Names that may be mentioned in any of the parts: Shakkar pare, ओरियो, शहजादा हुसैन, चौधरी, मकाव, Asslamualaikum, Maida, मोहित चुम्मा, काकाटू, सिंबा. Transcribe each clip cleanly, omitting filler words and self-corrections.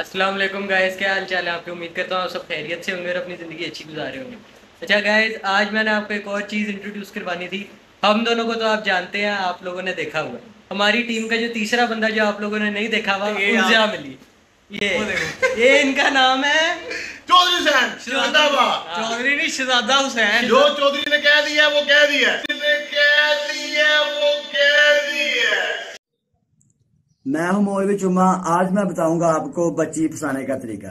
अस्सलाम वालेकुम गाइस, क्या हाल चाल है आपके। उम्मीद करता हूँ आप सब खैरियत से होंगे और अपनी ज़िंदगी अच्छी गुजारे होंगे। अच्छा गाइस, आज मैंने आपको एक और चीज़ इंट्रोड्यूस करवानी थी। हम दोनों को तो आप जानते हैं, आप लोगों ने देखा हुआ। हमारी टीम का जो तीसरा बंदा जो आप लोगों ने नहीं देखा हुआ, उर्जा मिली, ये इनका नाम है चौधरी हुसैन, चौधरी नहीं शहजादा हुसैन। जो चौधरी ने कह दिया वो कह दिया, मैं हूं मोहित चुम्मा। आज मैं बताऊंगा आपको बच्ची फंसाने का तरीका।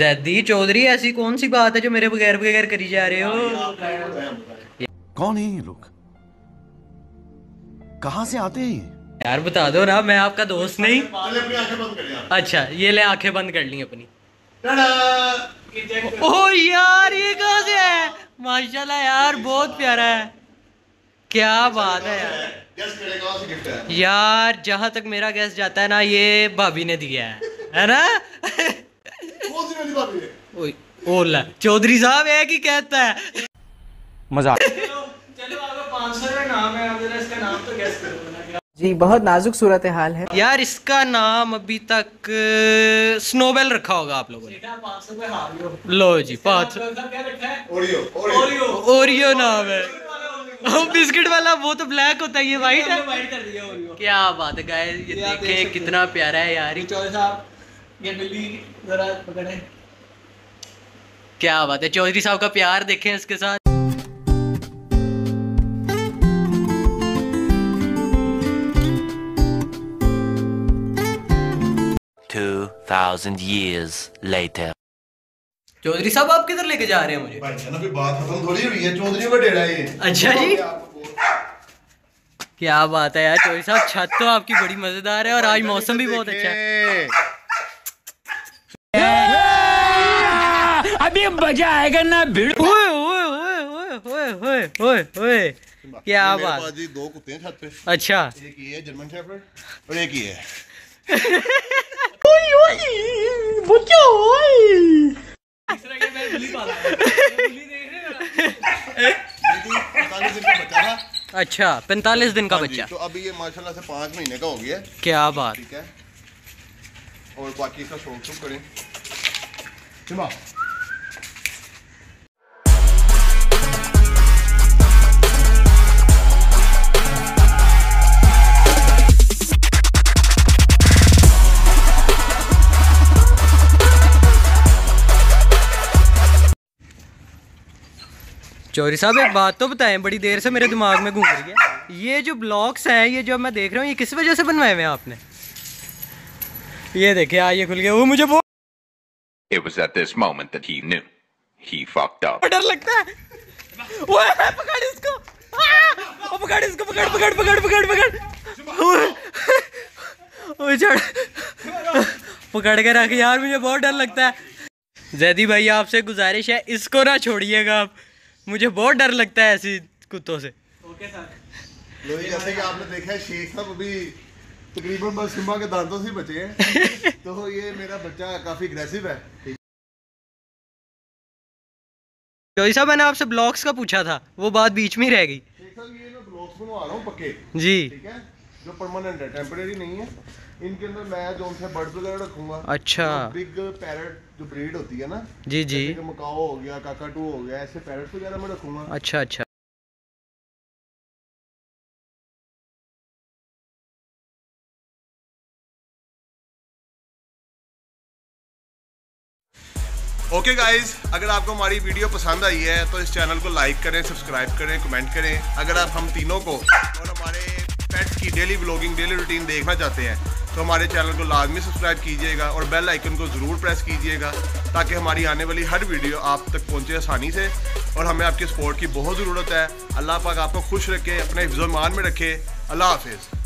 जैदी चौधरी, ऐसी कौन सी बात है जो मेरे बगैर बगैर करी जा रहे हो? कौन है ये लोग, कहां से आते हैं? यार बता दो ना, मैं आपका दोस्त नहीं। अच्छा ये ले, आंखें बंद कर ली अपनी। ओह यार ये कहां से है? माशाल्लाह यार बहुत प्यारा है, क्या बात है यार। यार जहाँ तक मेरा गैस जाता है ना, ये भाभी ने दिया है ना। ओला चौधरी साहब है कि कहता है मजाक। चलो आपका 500 नाम है, आप इसका नाम तो गैस करो जी। बहुत नाजुक सूरत हाल है यार। इसका नाम अभी तक स्नोबेल रखा होगा आप लोगों ने। लो जी 500 ओरियो नाम है। बिस्किट वाला वो तो ब्लैक होता है, ये व्हाइट है। कर दिया ओरियो। क्या बात है गाइस, ये देखिए कितना प्यारा है यार। चौधरी साहब ये बिल्ली जरा पकड़े, क्या बात है। चौधरी साहब का प्यार देखें इसके साथ। चौधरी साहब आप किधर लेके जा रहे हैं मुझे? भाई ना भी बात खत्म थोड़ी हुई है, चौधरी का डेरा है। अच्छा जी, क्या बात है यार। चौधरी साहब छत तो आपकी बड़ी मजेदार है और आज मौसम भी बहुत अच्छा है। अभी मजा आएगा ना भीड़। क्या बात, दो कुत्ते हैं छत पे। अच्छा, एक ये है जर्मन शेफर्ड और एक ये है। अच्छा 45 दिन का बच्चा, तो अभी ये माशाल्लाह से 5 महीने का हो गया। क्या बात, ठीक है। और बाकी इसका शौक शुरू करें। सिंबा चौधरी साहब एक बात तो बताएं, बड़ी देर से मेरे दिमाग में घूम रही है। ये जो ब्लॉग्स हैं, ये जो मैं देख रहा हूँ, ये किस वजह से बनवाए हुए हैं आपने? ये देखिए आ ये खुल गया। वो मुझे वो डर लगता है। पकड़ इसको, पकड़ इसको, पकड़ पकड़ पकड़ पकड़ पकड़ पकड़ के रख यार, मुझे बहुत डर लगता है। जैदी भाई आपसे गुजारिश है, इसको ना छोड़िएगा आप, मुझे बहुत डर लगता है ऐसी कुत्तों से। Okay sir. लोही जैसे कि आपने देखा है, शेख साहब अभी तकरीबन बस सिंबा के दांतों से बचे हैं। तो ये मेरा बच्चा काफी अग्रेसिव है। चौधरी साहब मैंने आपसे ब्लॉग्स का पूछा था, वो बात बीच में ही रह गई। शेख साहब ये मैं ब्लॉग्स बनवा रहा हूँ पक्के जी, ठीक है, जो परमानेंट है, टेम्परेरी नहीं है। इनके अंदर मैं जो उनसे बर्ड वगैरह रखूंगा। अच्छा, तो बिग पैरट जो ब्रीड होती है ना जी जी, मकाव हो गया, काकाटू हो गया, ऐसे पैरट वगैरह मैं रखूंगा। अच्छा अच्छा, ओके गाइज, अगर आपको हमारी वीडियो पसंद आई है तो इस चैनल को लाइक करें, सब्सक्राइब करें, कमेंट करें। अगर आप हम तीनों को और हमारे पेट्स की डेली व्लॉगिंग, डेली रूटीन देखना चाहते हैं तो हमारे चैनल को लाजमी सब्सक्राइब कीजिएगा और बेल आइकन को ज़रूर प्रेस कीजिएगा, ताकि हमारी आने वाली हर वीडियो आप तक पहुंचे आसानी से। और हमें आपके सपोर्ट की बहुत ज़रूरत है। अल्लाह पाक आपको खुश रखे, अपने हिफ्ज़-ओ-ईमान में रखे। अल्लाह हाफिज़।